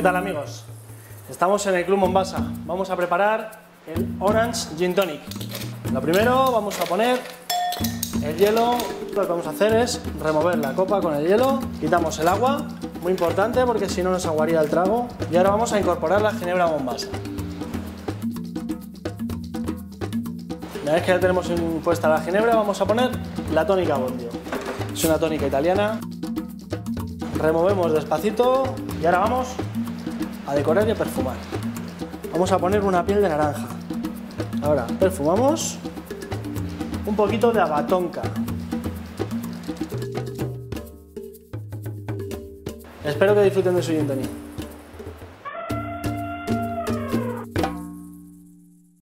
¿Qué tal, amigos? Estamos en el Club Mombasa. Vamos a preparar el Orange Gin Tonic. Lo primero vamos a poner el hielo. Lo que vamos a hacer es remover la copa con el hielo. Quitamos el agua, muy importante porque si no nos aguaría el trago. Y ahora vamos a incorporar la ginebra Mombasa. Una vez que ya tenemos puesta la ginebra, vamos a poner la tónica Abbondio. Es una tónica italiana. Removemos despacito y ahora vamos a decorar y a perfumar. Vamos a poner una piel de naranja. Ahora perfumamos un poquito de Haba Tonka. Espero que disfruten de su gin tonic.